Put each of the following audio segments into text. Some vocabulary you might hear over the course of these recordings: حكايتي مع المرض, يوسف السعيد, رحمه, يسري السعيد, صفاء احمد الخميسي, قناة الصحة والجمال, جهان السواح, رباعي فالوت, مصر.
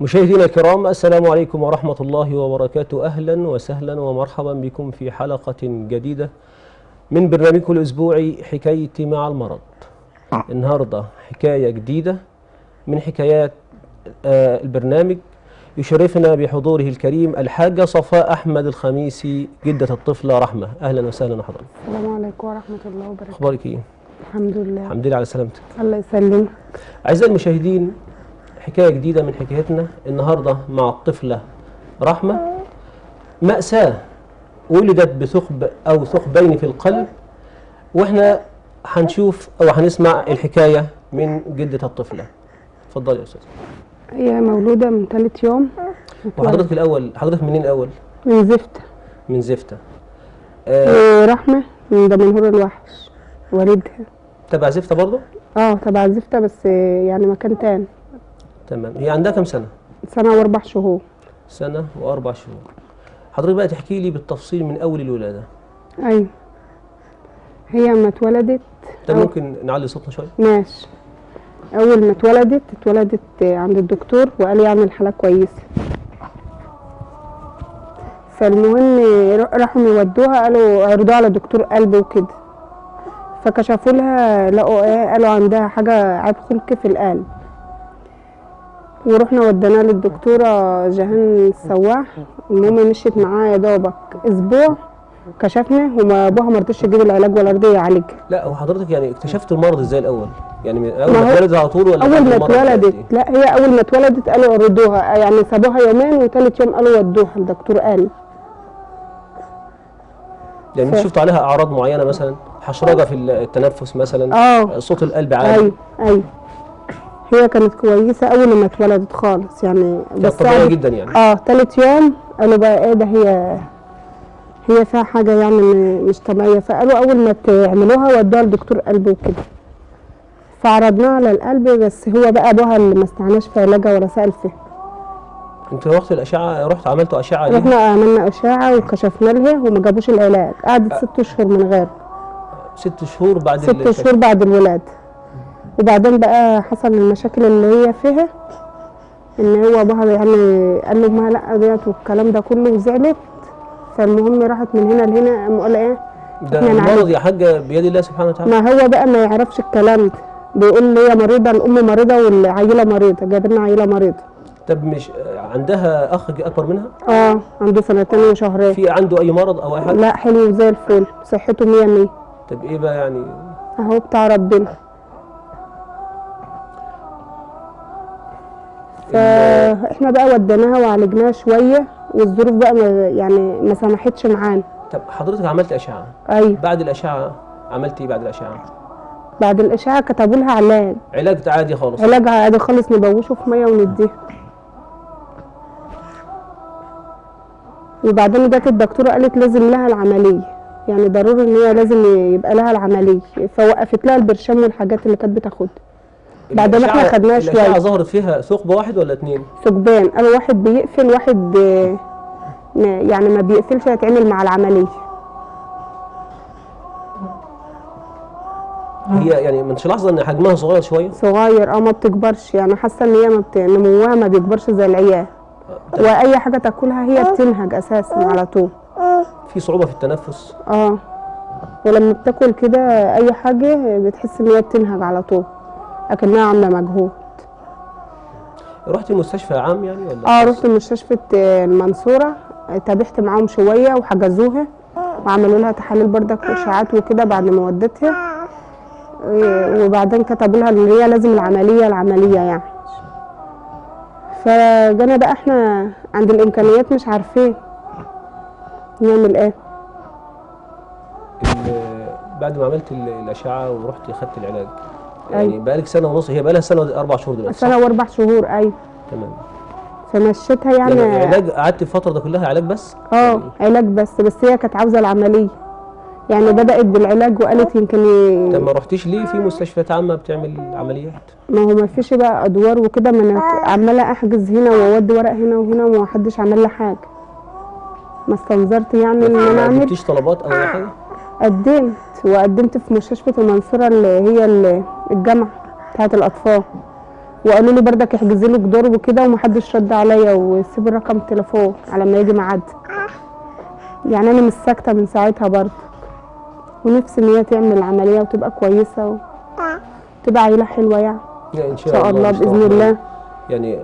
مشاهدينا الكرام، السلام عليكم ورحمة الله وبركاته. أهلا وسهلا ومرحبا بكم في حلقة جديدة من برنامجكم الأسبوعي حكايتي مع المرض. النهاردة حكاية جديدة من حكايات البرنامج، يشرفنا بحضوره الكريم الحاجة صفاء أحمد الخميسي جدة الطفلة رحمه. أهلا وسهلا حضرتك. السلام عليكم ورحمة الله وبركاته. أخبارك إيه؟ الحمد لله. الحمد لله على سلامتك. الله يسلمك. أعزائي المشاهدين، حكاية جديدة من حكايتنا النهاردة مع الطفلة رحمة. مأساة ولدت بثقب أو ثقبين في القلب، وإحنا هنشوف أو هنسمع الحكاية من جدة الطفلة. اتفضلي يا أستاذة. هي مولودة من ثالث يوم. وحضرتك الأول، حضرتك منين الأول؟ من زفتة. من زفتة. رحمة من دمنهور الوحش، والدها. تبع زفتة برضه؟ تبع زفتة بس يعني مكان تاني. تمام. هي عندها كم سنة؟ سنة وأربع شهور. سنة وأربع شهور. حضرتك بقى تحكي لي بالتفصيل من أول الولادة. أيوه. هي ما اتولدت. طب ممكن نعلي صوتنا شوية؟ ماشي. أول ما اتولدت، اتولدت عند الدكتور وقال يعني الحالة كويسة. فالمهم راحوا يودوها، قالوا عرضوها على دكتور قلب وكده. فكشفوا لها، لقوا إيه؟ قالوا عندها حاجة عيب خلقي في القلب. ورحنا وديناها للدكتوره جهان السواح. المهم مشيت معاها يا دوبك اسبوع، كشفنا وابوها ما رضيش يجيب العلاج ولا رضي يعالجها. لا هو حضرتك يعني اكتشفت المرض ازاي الاول؟ يعني من اول ما اتولدت على طول ولا اول ما اتولدت؟ لا هي اول ما اتولدت قالوا ردوها، يعني سابوها يومين وثالث يوم قالوا ودوها الدكتور قال. يعني شفتوا عليها اعراض معينه مثلا؟ حشرجه في التنفس مثلا؟ صوت القلب عالي؟ ايوه. هي كانت كويسه اول ما اتولدت خالص يعني، بس طبيعيه جدا يعني. تالت يوم قالوا بقى ايه ده، هي فيها حاجه يعني مش طبيعيه. فقالوا اول ما تعملوها ودوها لدكتور قلب وكده. فعرضناها على القلب، بس هو بقى ابوها اللي ما استعناش في علاجها ولا سال فيها. انت رحت الاشعه، رحت عملتوا اشعه؟ رحنا عملنا اشعه وكشفنا لها وما جابوش العلاج. قعدت 6 شهور من غيره. 6 شهور بعد 6 شهور بعد الولاده. وبعدين بقى حصل المشاكل اللي هي فيها، ان هو ابوها يعني قال لامها لا ديت والكلام ده كله وزعلت. فالمهم راحت من هنا لهنا، قام قال ايه ده المرض يا حاجه بيد الله سبحانه وتعالى. ما هو بقى ما يعرفش الكلام ده، بيقول هي مريضه، الام مريضه والعيله مريضه، جاب لنا عيله مريضه. طب مش عندها اخ اكبر منها؟ عنده 2 سنتين وشهرين. في عنده اي مرض او اي حاجه؟ لا حلو زي الفل، صحته 100%. طب ايه بقى يعني؟ اهو بتاع ربنا. فاحنا بقى وديناها وعالجناها شويه، والظروف بقى يعني ما سمحتش معانا. طب حضرتك عملت اشعه؟ ايوه. بعد الاشعه عملت ايه؟ بعد الاشعه كتبوا لها علاج. علاج عادي خالص؟ علاج عادي خالص، نبوشه في ميه ونديها. وبعدين جت الدكتوره قالت لازم لها العمليه، يعني ضروري ان هي لازم يبقى لها العمليه. فوقفت لها البرشام والحاجات اللي كانت بتاخدها. بعد ما احنا خدناها شويه. الاشعه ظهرت فيها ثقب واحد ولا 2؟ ثقبان، قالوا واحد بيقفل واحد يعني ما بيقفلش، هيتعمل مع العمليه. هي يعني ما انتش لاحظه ان حجمها صغير شويه؟ صغير ما بتكبرش، يعني حاسه ان هي نموها ما بيكبرش زي العيال. واي حاجه تاكلها هي بتنهج اساسا على طول. في صعوبه في التنفس؟ ولما بتاكل كده اي حاجه بتحس ان هي بتنهج على طول، لكنها عامله مجهود. رحتي مستشفى عام يعني ولا؟ رحت مستشفى المنصوره، تابعت معاهم شويه وحجزوها وعملوا لها تحاليل بردك واشعاعات وكده بعد ما ودتها. وبعدين كتبوا لها ان هي لازم العمليه يعني. فجانا بقى احنا عند الامكانيات مش عارفين نعمل ايه. بعد ما عملت الاشعه ورحتي خدت العلاج، يعني بقالك سنة ونص؟ هي بقالها 1 سنة و4 شهور دلوقتي. 1 سنة و4 شهور. أيوة. تمام. فمشيتها يعني. علاج قعدت الفتره ده كلها علاج بس؟ اه علاج بس هي كانت عاوزه العمليه يعني، بدات بالعلاج وقالت يمكن. طب ما رحتيش ليه في مستشفيات عامه بتعمل عمليات؟ ما هو ما فيش بقى ادوار وكده، ما انا عماله احجز هنا واودي ورق هنا وهنا وما حدش عمل لي حاجه. ما استنظرت يعني ان انا اعمل. ما جبتيش طلبات او حاجه؟ قدمت، وقدمت في مستشفى المنصوره اللي هي الجامعه بتاعت الاطفال، وقالوا لي بردك احجزي لك دور وكده ومحدش رد عليا، وسيب الرقم التليفون على ما يجي ميعاد. يعني انا مش ساكته من ساعتها برضه، ونفسي ان هي تعمل عمليه وتبقى كويسه وتبقى عيله حلوه يعني. ان شاء الله باذن الله يعني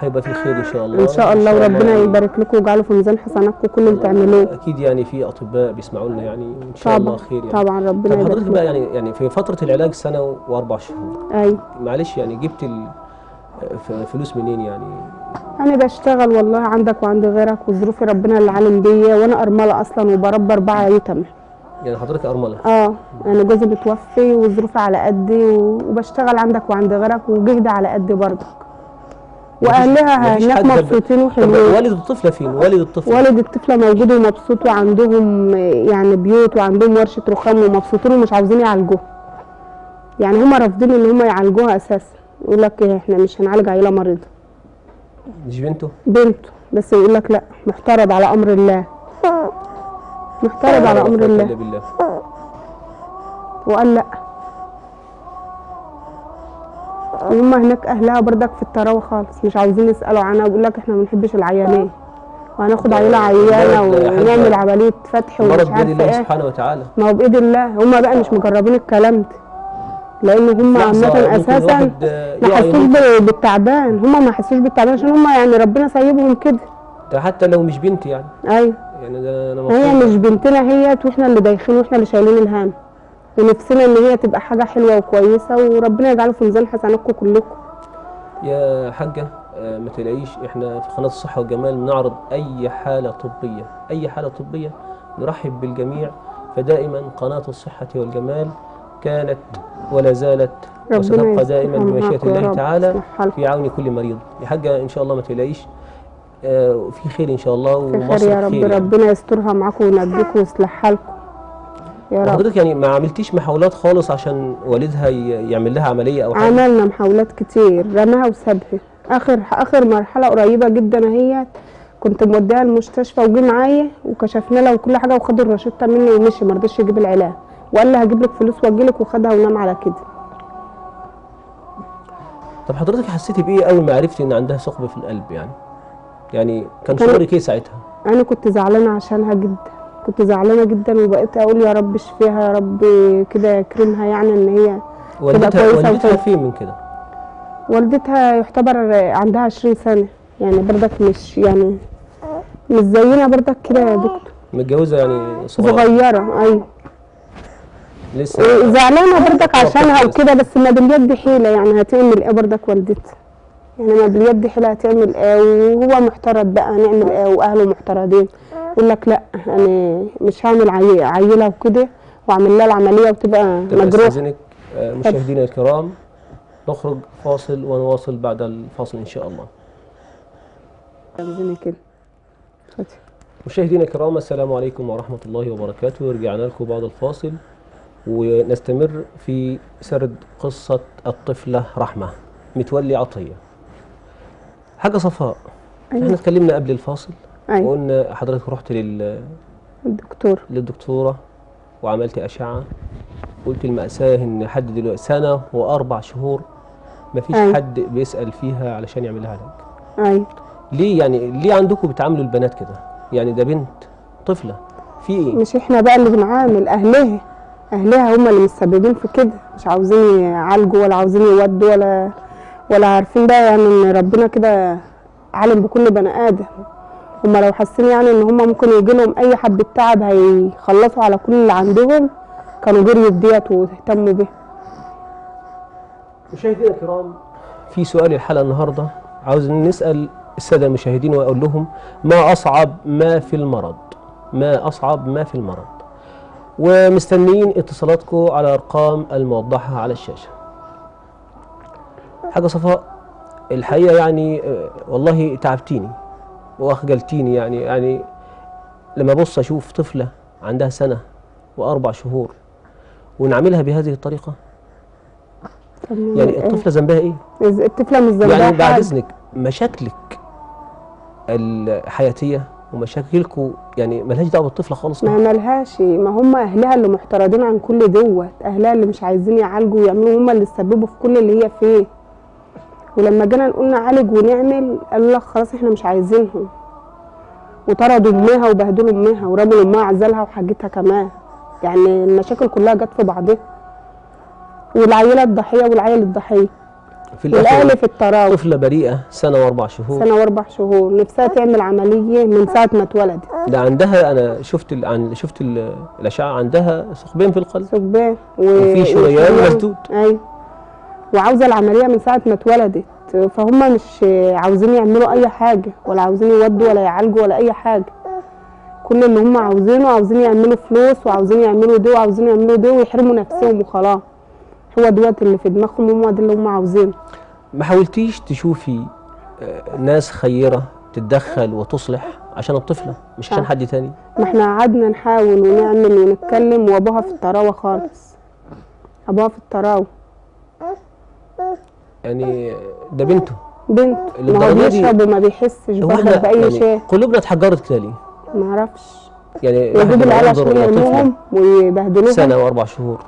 هيبقى في خير ان شاء الله. ان شاء الله وربنا يبارك لكم ويجعله في ميزان حسناتكم كل اللي بتعملوه. اكيد يعني في اطباء بيسمعوا لنا يعني، ان شاء الله خير يعني. طبعا ربنا يبارك. طب حضرتك بقى يعني في فتره العلاج سنه واربع شهور. ايوه معلش يعني جبت فلوس منين يعني؟ انا بشتغل والله عندك وعند غيرك، وظروفي ربنا اللي عالم بيا، وانا ارمله اصلا وبربي 4 ايتام. يعني حضرتك ارمله؟ اه يعني جوزي متوفي وظروفي على قدي، وبشتغل عندك وعند غيرك وجهدي على قدي برضك. واهلها هناك مبسوطين وحلوين. والد الطفله فين؟ والد الطفله موجود ومبسوط، وعندهم يعني بيوت وعندهم ورشه رخام ومبسوطين ومش عاوزين يعالجوها. يعني هم رافضين ان هم يعالجوها اساسا، يقول لك احنا مش هنعالج عيله مريضه. مش بنته؟ بنته، بس يقول لك لا، محترض على امر الله. محترض على امر الله. وقال لا. وهم هناك اهلها بردك في التراوه خالص، مش عاوزين يسالوا عنها، ويقول لك احنا ما بنحبش العيانين، وهناخد عيله عيانه ونعمل عمليه فتح ومش عارفه ايه. المرض بايد الله سبحانه وتعالى. ما هو بايد الله، هم بقى مش مجربين الكلام ده، لان هم عامه اساسا ما حسوش بالتعبان، هم ما حسوش بالتعبان عشان هم يعني ربنا سايبهم كده. ده حتى لو مش بنتي يعني. ايوه يعني ده انا مبسوطه. هي مش بنتنا هيت، واحنا اللي دايخين واحنا اللي شايلين الهم، ونفسنا ان هي تبقى حاجه حلوه وكويسه، وربنا يجعله في ميزان حسناتكم كلكم. يا حاجه ما تلاقيش، احنا في قناه الصحه والجمال بنعرض اي حاله طبيه، اي حاله طبيه نرحب بالجميع، فدائما قناه الصحه والجمال كانت ولا زالت وستبقى دائما بمشيئه الله تعالى في عون كل مريض. يا حاجه ان شاء الله ما تلاقيش، في خير ان شاء الله، ومصر خير يا رب يعني. ربنا يسترها معاكم وينجيكم ويصلح حالكم يا رب. حضرتك يعني ما عملتيش محاولات خالص عشان والدها يعمل لها عمليه او حاجه؟ عملنا محاولات كتير، رماها وسابها. اخر مرحله قريبه جدا اهيت، كنت موديها المستشفى وجي معايا وكشفنا لها وكل حاجه، وخد الروشته مني ومشي، ما رضاش يجيب العلاج، وقال لي هجيب لك فلوس واجي لك، وخدها ونام على كده. طب حضرتك حسيتي بايه اول ما عرفتي ان عندها ثقب في القلب يعني؟ يعني كان شعورك ايه ساعتها؟ انا كنت زعلانه عشانها جدا، كنت زعلانه جدا، وبقيت اقول يا رب اشفيها يا رب كده يكرمها يعني ان هي تبقى كويسه. والدتها فين من كده؟ والدتها يعتبر عندها 20 سنه يعني، بردك مش يعني مش زينا بردك كده يا دكتور. متجوزه يعني صغيره؟ ايوه لسه. زعلانه بردك عشانها وكده، بس ما باليد حيله يعني، هتعمل ايه بردك والدتها يعني، ما باليد حيله هتعمل ايه، وهو محترض بقى هنعمل ايه، واهله محترضين، يقول لك لا انا مش هعمل عيله وكده واعمل لها العمليه وتبقى مجروحه. استاذنك مشاهدينا الكرام، نخرج فاصل ونواصل بعد الفاصل ان شاء الله. كده مشاهدينا الكرام، السلام عليكم ورحمه الله وبركاته. رجعنا لكم بعد الفاصل ونستمر في سرد قصه الطفله رحمه متولي عطيه. حاجه صفاء، احنا اتكلمنا قبل الفاصل. أيوة. وقلنا حضرتك رحت للدكتوره وعملت اشعه، قلت المأساة ان حد دلوقتي سنه واربع شهور مفيش أيوة. حد بيسأل فيها علشان يعمل لها علاج. ايوه ليه يعني، ليه عندكم بتعاملوا البنات كده يعني؟ ده بنت طفله في ايه؟ مش احنا بقى اللي بنعامل، اهلها هم اللي متسببين في كده، مش عاوزين يعالجوا ولا عاوزين يودوا ولا عارفين بقى يعني ان ربنا كده عالم بكل بني ادم. هما لو حاسين يعني ان هما ممكن يجي لهم اي حبه تعب هيخلصوا على كل اللي عندهم كانوا جريوا ديت واهتموا بيها. مشاهدينا الكرام، في سؤال الحلقه النهارده عاوز نسال الساده المشاهدين واقول لهم ما اصعب ما في المرض؟ ما اصعب ما في المرض؟ ومستنيين اتصالاتكم على الارقام الموضحه على الشاشه. حاجه صفاء، الحقيقه يعني والله تعبتيني واخجلتيني يعني لما ابص اشوف طفله عندها 1 سنة و4 شهور ونعملها بهذه الطريقه. يعني الطفله ذنبها ايه؟ الطفله مش ذنبها يعني بعد اذنك مشاكلك الحياتيه ومشاكلكم يعني ملهاش دعوه بالطفله خالص. ما ملهاش، ما هم اهلها اللي محترضين عن كل دوت، اهلها اللي مش عايزين يعالجوا ويعملوا، هم اللي تسببوا في كل اللي هي فيه. ولما جينا نقول نعالج ونعمل قالوا لك خلاص احنا مش عايزينهم، وطردوا امها وبهدلوا امها ورموا امها عزلها وحاجتها كمان. يعني المشاكل كلها جت في بعضها، والعيله الضحيه والعيل الضحيه، والاهل في التراوح. طفله بريئه 1 سنة و4 شهور 1 سنة و4 شهور نفسها تعمل عمليه من ساعه ما اتولدت. ده عندها انا شفت الاشعه عندها ثقبين في القلب، ثقبين وفي شريان مسدود. ايوه، وعاوزه العمليه من ساعه ما اتولدت. فهم مش عاوزين يعملوا اي حاجه، ولا عاوزين يودوا ولا يعالجوا ولا اي حاجه. كل اللي هم عاوزينه عاوزين يعملوا فلوس وعاوزين يعملوا ده وعاوزين يعملوا ده ويحرموا نفسهم وخلاص. هو دوت اللي في دماغهم، هم ده اللي هم عاوزينه. ما حاولتيش تشوفي ناس خيره تتدخل وتصلح عشان الطفله مش عشان حد تاني؟ ما احنا قعدنا نحاول ونعمل ونتكلم، وابوها في الطراوه خالص. ابوها في الطراوه، يعني ده بنته ما هو بيشرب وما بيحسش بقى باي شيء. قلوبنا اتحجرت كده ليه؟ ما اعرفش. يعني يجيب العيال عشان يعملوهم ويبهدلوهم 1 سنة و4 شهور.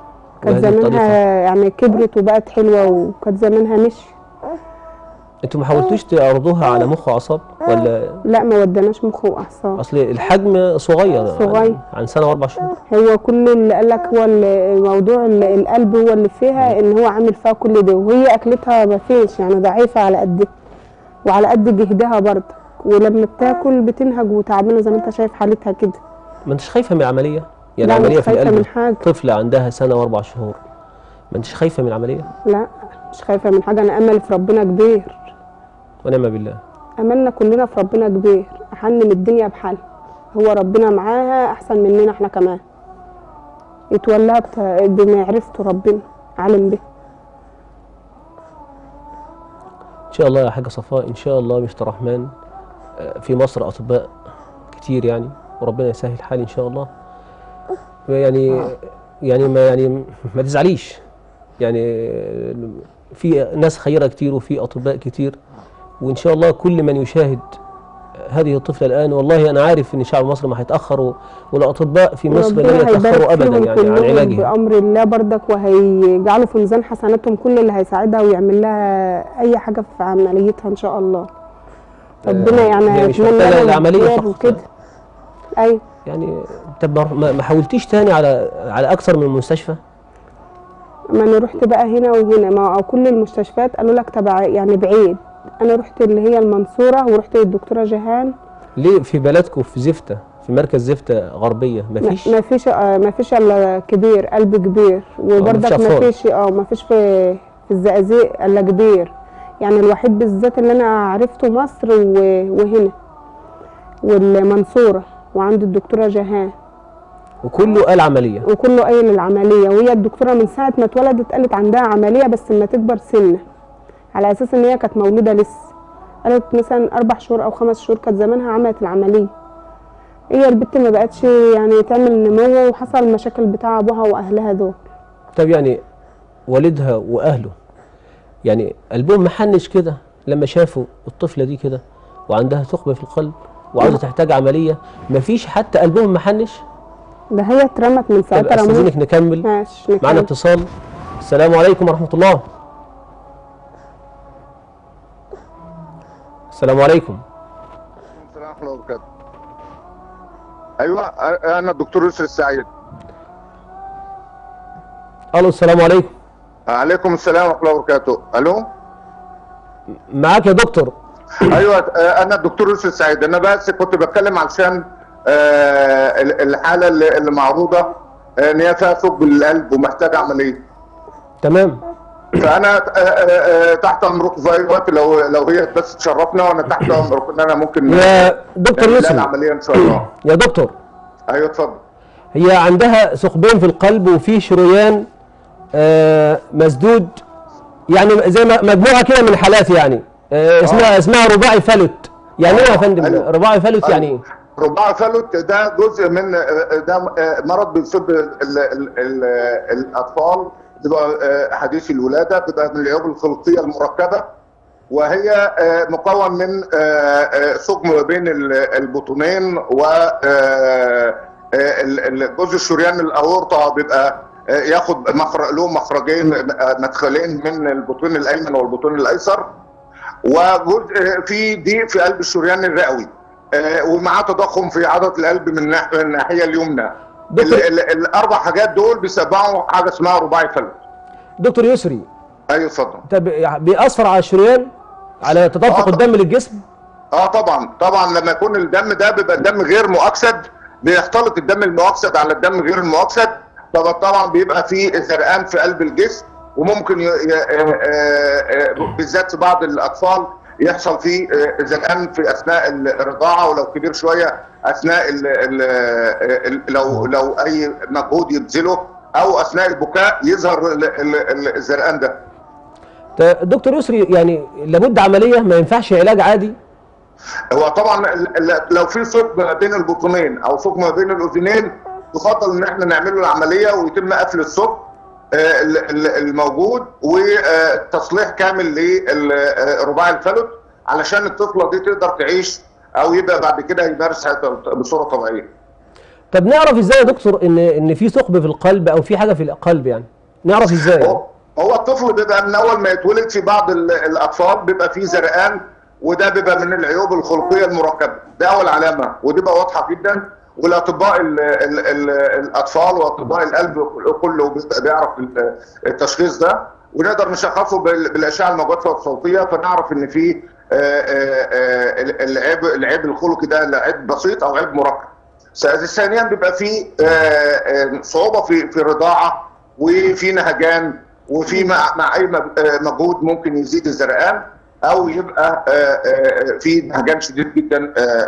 كانت زمانها يعني كبرت وبقت حلوه، وكانت زمانها مشيت. انتوا ما حاولتوش تعرضوها على مخ واعصاب ولا؟ لا، ما ودناش مخ واعصاب، اصل الحجم صغير. عن 1 سنة و4 شهور. هو كل اللي قال لك هو موضوع القلب هو اللي فيها، ان هو عامل فيها كل ده، وهي اكلتها ما فيش، يعني ضعيفه على قد وعلى قد جهدها برضه. ولما بتاكل بتنهج وتعبانه زي ما انت شايف حالتها كده. ما انتش خايفه من العمليه؟ يعني عملية في القلب، طفلة عندها 1 سنة و4 شهور. ما انتش خايفة من العملية؟ لا، مش خايفة من حاجة. أنا أمل في ربنا كبير. ونعم بالله. أملنا كلنا في ربنا كبير، أحنم الدنيا بحل. هو ربنا معاها أحسن مننا احنا كمان. يتولاها بمعرفته، ربنا علم به. إن شاء الله يا حاجة صفاء، إن شاء الله مشت رحمن في مصر أطباء كتير يعني، وربنا يسهل الحال إن شاء الله. يعني ما تزعليش، يعني في ناس خيره كتير وفي اطباء كتير، وان شاء الله كل من يشاهد هذه الطفله الان، والله انا عارف ان شعب مصر ما هيتاخر، والاطباء في مصر لن يتاخروا ابدا يعني عن علاجهم بامر الله برضك، وهيجعلوا في ميزان حسناتهم كل اللي هيساعدها ويعمل لها اي حاجه في عمليتها ان شاء الله. ربنا يعني يتمنى العمليه كده. ايوه يعني. طب ما حاولتيش تاني على اكثر من مستشفى؟ ما انا رحت بقى هنا وهنا، ما كل المستشفيات قالوا لك تبع يعني بعيد. انا رحت اللي هي المنصوره، ورحت للدكتوره جهان. ليه في بلدكم في زفته، في مركز زفته غربيه ما فيش الا كبير، قلب كبير، وبرضك ما فيش في الزقازيق الا كبير. يعني الوحيد بالذات اللي انا عرفته مصر وهنا والمنصوره، وعند الدكتوره جهان، وكله قال عمليه، وكله قايل العمليه. وهي الدكتوره من ساعه ما اتولدت قالت عندها عمليه، بس لما تكبر سنه، على اساس ان هي كانت مولوده لسه. قالت مثلا 4 شهور أو 5 شهور كانت زمانها عملت العمليه. هي البت ما بقتش يعني تعمل نمو، وحصل مشاكل بتاع ابوها واهلها دول. طب يعني والدها واهله يعني قلبهم ما حنش كده لما شافوا الطفله دي كده وعندها ثقب في القلب وعاوزه تحتاج عمليه، مفيش حتى قلبهم محنش؟ ده هي اترمت من ساعتها. طب استاذنك نكمل، ماشي؟ معانا اتصال. السلام عليكم ورحمه الله. السلام عليكم. السلام ورحمه الله وبركاته. ايوه انا الدكتور يوسف السعيد. الو السلام عليكم. وعليكم السلام ورحمه الله وبركاته. الو معاك يا دكتور. ايوه انا الدكتور يوسف السعيد. انا بس كنت بتكلم علشان الحاله اللي معروضه ان هي فيها ثقب للقلب ومحتاجه عمليه. تمام. فانا تحت امركم في اي وقت، لو هي بس تشرفنا، وانا تحت امركم ان انا ممكن يا دكتور يوسف العمليه ان شاء الله. يا دكتور. ايوه اتفضل. هي عندها ثقبين في القلب وفي شريان مسدود، يعني زي مجموعه كده من الحالات يعني. اسمها رباعي فالوت. يعني ايه يا فندم رباعي فالوت؟ يعني ايه؟ رباعي فالوت ده جزء من ده مرض بيصيب الاطفال، بتبقى حديث الولاده، بتبقى من العيوب الخلقيه المركبه، وهي مكون من ثقب بين البطنين و الجزء الشريان الاورطه، بيبقى ياخد له مخرجين مدخلين من البطين الايمن والبطين الايسر، وجزء في ضيق في قلب الشريان الرئوي، ومعاه تضخم في عضله القلب من الناحيه اليمنى. الاربع حاجات دول بيسببوا حاجه اسمها رباعي فالوت. دكتور يسري. ايوه اتفضل. طب بيأثر على الشريان؟ على تدفق الدم للجسم؟ طبعا لما يكون الدم ده بيبقى الدم غير مؤكسد، بيختلط الدم المؤكسد على الدم غير المؤكسد، طبعا بيبقى فيه زرقان في قلب الجسم، وممكن بالذات في بعض الاطفال يحصل فيه زرقان في اثناء الرضاعه، ولو كبير شويه اثناء لو اي مجهود يبذله او اثناء البكاء يظهر الزرقان ده. دكتور يسري، يعني لابد عمليه، ما ينفعش علاج عادي؟ هو طبعا لو في ثقب ما بين البطنين او ثقب ما بين الاذنين يفضل ان احنا نعمل له العمليه ويتم قفل الثقب الموجود وتصليح كامل لرباعي الفالوت علشان الطفله دي تقدر تعيش او يبقى بعد كده يمارس حياته بصوره طبيعيه. طب نعرف ازاي يا دكتور ان في ثقب في القلب او في حاجه في القلب؟ يعني نعرف ازاي؟ هو الطفل بيبقى من اول ما يتولد في بعض الاطفال بيبقى فيه زرقان، وده بيبقى من العيوب الخلقيه المركبه، ده اول علامه، ودي بقى واضحه جدا، والاطباء الاطفال واطباء القلب كله بيعرف التشخيص ده، ونقدر نشخصه بالاشعه الموجات الصوتيه، فنعرف ان في العيب الخلقي ده عيب بسيط او عيب مركب. ثانيا بيبقى في صعوبه في الرضاعه، وفي نهجان، وفي مع اي مجهود ممكن يزيد الزرقان او يبقى في نهجان شديد جدا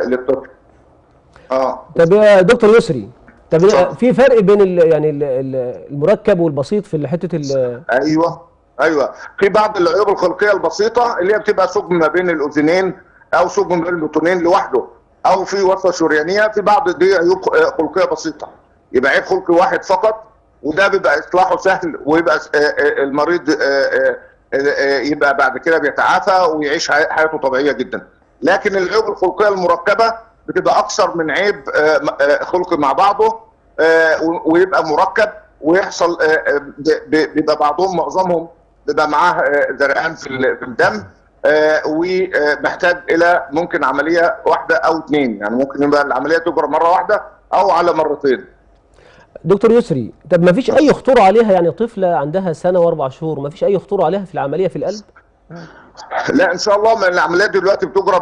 للطفل. طب يا دكتور يسري، طب في فرق بين المركب والبسيط في حته ايوه في بعض العيوب الخلقيه البسيطه اللي هي بتبقى ثقب ما بين الاذنين او ثقب ما بين البطنين لوحده، او في وصفه شريانيه، في بعض دي عيوب خلقيه بسيطه، يبقى عيب خلقي واحد فقط، وده بيبقى اصلاحه سهل، ويبقى المريض يبقى بعد كده بيتعافى ويعيش حياته طبيعيه جدا. لكن العيوب الخلقيه المركبه بتبقى اكثر من عيب خلقي مع بعضه، ويبقى مركب، ويحصل بيبقى بعضهم معظمهم بيبقى معاه زرقان في الدم، ومحتاج الى ممكن عمليه واحده او اثنين، يعني ممكن يبقى العمليه تجرى مره واحده او على مرتين. دكتور يسري، طب ما فيش اي خطوره عليها؟ يعني طفله عندها سنه واربع شهور، ما فيش اي خطوره عليها في العمليه في القلب؟ لا ان شاء الله، العمليه دلوقتي بتجرى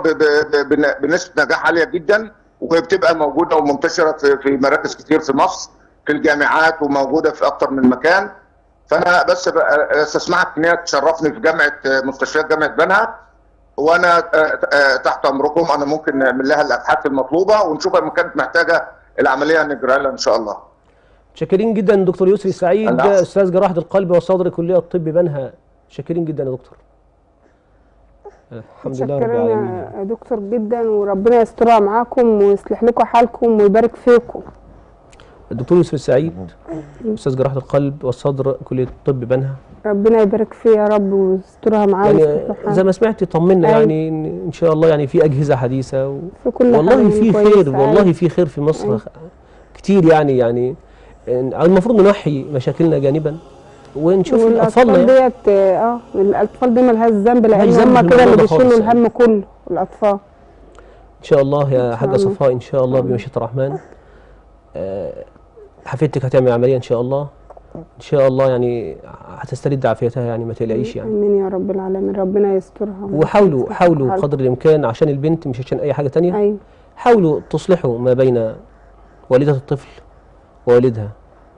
بنسبه نجاح عاليه جدا، وبتبقى موجوده ومنتشره في مراكز كتير في مصر، في الجامعات، وموجوده في اكتر من مكان. فانا بس استسمحك ان هي تشرفني في مستشفيات جامعه بنها، وانا تحت امركم. انا ممكن نعمل لها الابحاث المطلوبه ونشوف ان كانت محتاجه العمليه هنجرى لها ان شاء الله. شاكرين جدا دكتور يسري السعيد، استاذ جراحه القلب والصدر، كليه الطب بنها. شاكرين جدا يا دكتور. الحمد لله رب العالمين يا دكتور جدا، وربنا يسترها معاكم ويصلح لكم حالكم ويبارك فيكم. الدكتور يوسف السعيد، استاذ جراحه القلب والصدر، كليه الطب بنها. ربنا يبارك فيه يا رب ويسترها معانا. يعني زي ما سمعتي طمنا، يعني ان شاء الله يعني في اجهزه حديثه في كل والله في خير، والله في خير في مصر كتير. يعني المفروض ننحي مشاكلنا جانبا ونشوف الاطفال ديت. الاطفال دي مالهاش ذنب، لان هم كده اللي بيشيلوا الهم كله الاطفال. ان شاء الله يا حاجه صفاء، ان شاء الله بمشيئه الرحمن حفيدتك هتعمل عمليه ان شاء الله، ان شاء الله يعني هتسترد عافيتها، يعني ما تقلقيش. يعني امين يا رب العالمين، ربنا يسترها. وحاولوا قدر الامكان عشان البنت، مش عشان اي حاجه ثانيه. ايوه حاولوا تصلحوا ما بين والده الطفل ووالدها،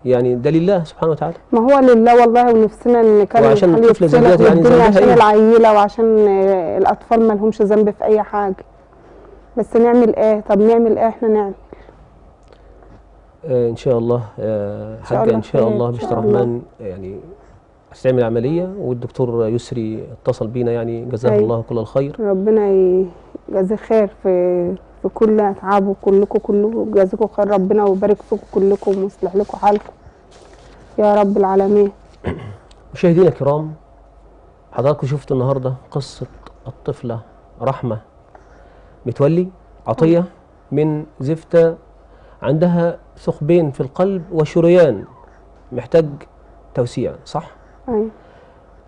يعني ده لله سبحانه وتعالى. ما هو لله والله، ونفسنا ان كان وعشان الطفل زوجات، يعني عشان العيله وعشان الاطفال ما لهمش ذنب في اي حاجه. بس نعمل ايه؟ طب نعمل ايه؟ احنا نعمل ان شاء الله. حاجه ان شاء الله باشتراك، يعني هتعمل عمليه، والدكتور يسري اتصل بينا يعني جزاه الله كل الخير. ربنا يجازيه خير في كل اتعابه كلكم، كله جزاكم خير، ربنا ويبارك فيكم كلكم ويصلح لكم حالكم يا رب العالمين. مشاهدينا الكرام، حضراتكم شفتوا النهارده قصه الطفله رحمه متولي عطيه من زفتة عندها ثقبين في القلب وشريان محتاج توسيع، صح؟ ايوه.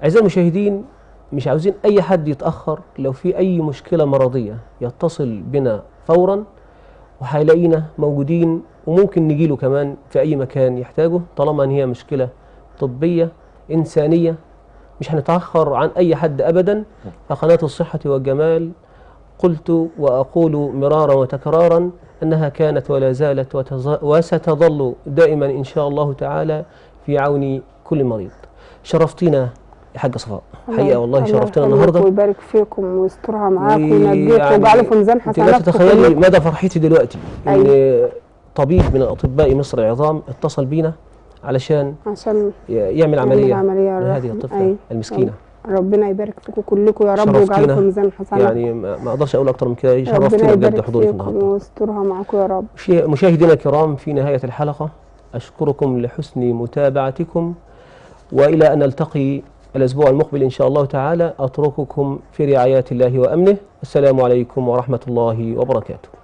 اعزائي المشاهدين، مش عاوزين اي حد يتاخر، لو في اي مشكله مرضيه يتصل بنا فورا وهيلاقينا موجودين، وممكن نجيله كمان في اي مكان يحتاجه طالما ان هي مشكله طبيه انسانيه، مش هنتاخر عن اي حد ابدا. فقناه الصحه والجمال قلت واقول مرارا وتكرارا انها كانت ولا زالت وستظل دائما ان شاء الله تعالى في عون كل مريض. شرفتينا يا حاجه صفاء حقيقه، والله شرفتنا النهارده، الله يبارك فيكم ويسترها معاكم وينجيكم ويجعله في ميزان حسناتكم. انت لا تتخيلي مدى فرحتي دلوقتي ان طبيب من الاطباء مصر العظام اتصل بينا علشان يعمل عمليه لهذه الطفله المسكينه. ربنا يبارك فيكم كلكم يا رب ويجعله في ميزان حسناتكم. يعني ما اقدرش اقول اكتر من كده، شرفتنا بجد حضورك النهارده ويسترها معاكم يا رب. مشاهدينا الكرام، في نهايه الحلقه اشكركم لحسن متابعتكم، والى ان نلتقي الأسبوع المقبل إن شاء الله تعالى، أترككم في رعاية الله وأمنه. السلام عليكم ورحمة الله وبركاته.